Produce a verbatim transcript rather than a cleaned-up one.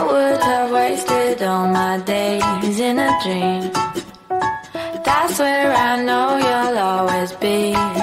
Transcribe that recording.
my words, I wasted all my days in a dream. That's where I know you'll always be.